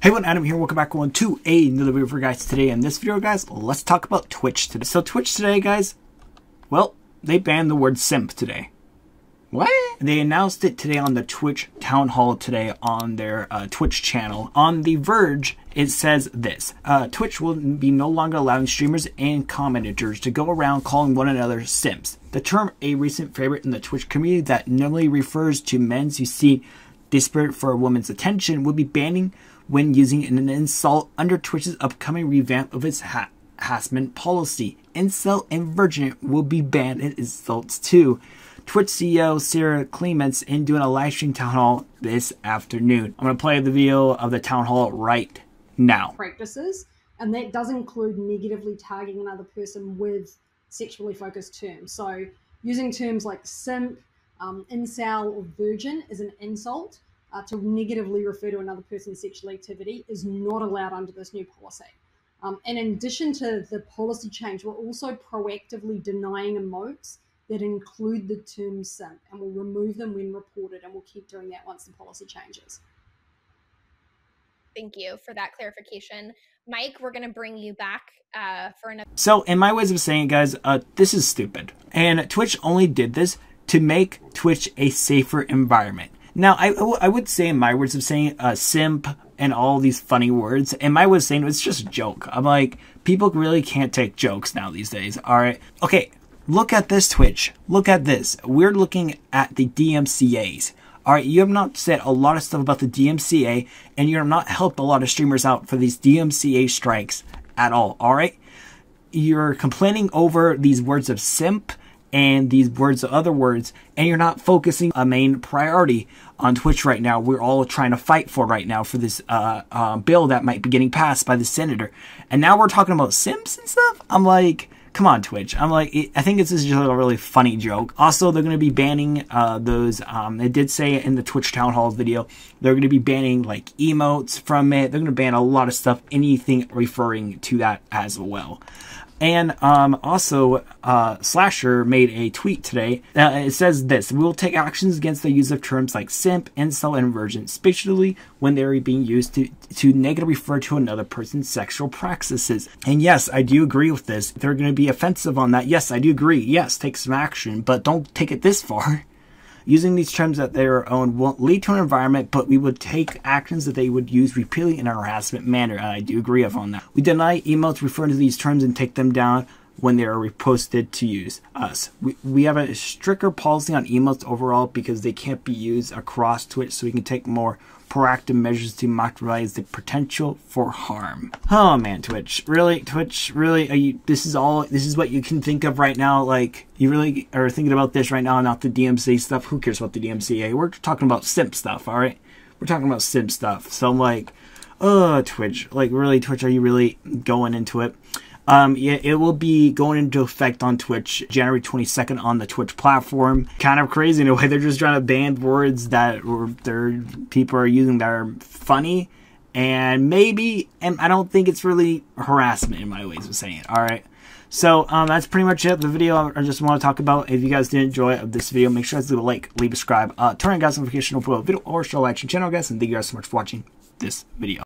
Hey everyone, Adam here. Welcome back on to another video for guys. Today in this video, guys, let's talk about Twitch today. So Twitch today, guys, well, they banned the word simp today. What? They announced it today on the Twitch town hall today on their Twitch channel. On The Verge, it says this, Twitch will be no longer allowing streamers and commenters to go around calling one another simps. The term, a recent favorite in the Twitch community that normally refers to men who seem desperate for a woman's attention, will be banning when using an insult under Twitch's upcoming revamp of its harassment policy. Incel and virgin will be banned in insults too. Twitch CEO Sarah Clements in doing a live stream town hall this afternoon. I'm going to play the video of the town hall right now. Practices, and that does include negatively targeting another person with sexually focused terms. So using terms like simp, incel or virgin is an insult. To negatively refer to another person's sexual activity is not allowed under this new policy. And in addition to the policy change, we're also proactively denying emotes that include the term simp, and we'll remove them when reported, and we'll keep doing that once the policy changes. Thank you for that clarification. Mike, we're going to bring you back for another... So in my ways of saying it, guys, this is stupid. And Twitch only did this to make Twitch a safer environment. Now, I would say in my words of saying simp and all these funny words, and my was saying it's just a joke. I'm like, people really can't take jokes now these days. All right. Okay, look at this, Twitch. Look at this. We're looking at the DMCAs. All right, you have not said a lot of stuff about the DMCA, and you have not helped a lot of streamers out for these DMCA strikes at all. All right. You're complaining over these words of simp and these words of other words, and you're not focusing a main priority on Twitch right now. We're all trying to fight for right now for this bill that might be getting passed by the senator. And now we're talking about simps and stuff? I'm like, come on, Twitch. I'm like, I think this is just a really funny joke. Also, they're going to be banning those. They did say in the Twitch Town Hall video, they're going to be banning like emotes from it. They're going to ban a lot of stuff, anything referring to that as well. And also, Slasher made a tweet today. It says this, we will take actions against the use of terms like simp, incel, and virgin, especially when they're being used to negatively refer to another person's sexual practices. And yes, I do agree with this. They're going to be offensive on that. Yes, I do agree. Yes, take some action, but don't take it this far. Using these terms at their own won't lead to an environment, but we would take actions that they would use repeatedly in a harassment manner. And I do agree on that. We deny emotes referring to these terms and take them down when they are reposted to use us. We have a stricter policy on emotes overall because they can't be used across Twitch, so we can take more proactive measures to maximize the potential for harm. Oh man, Twitch. Really? Twitch? Really? Are you, this is what you can think of right now? Like, you really are thinking about this right now, not the DMCA stuff? Who cares about the DMCA? We're talking about simp stuff, alright? We're talking about simp stuff. So I'm like, oh, Twitch. Like, really, Twitch, are you really going into it? Yeah, it will be going into effect on Twitch January 22nd on the Twitch platform. Kind of crazy in a way. They're just trying to ban words that people are using that are funny. And maybe, and I don't think it's really harassment in my ways of saying it. All right. So that's pretty much it. The video I just want to talk about. If you guys did enjoy this video, make sure to leave a like, leave a subscribe, turn on guys' notification for a video or show action channel, guys. And thank you guys so much for watching this video.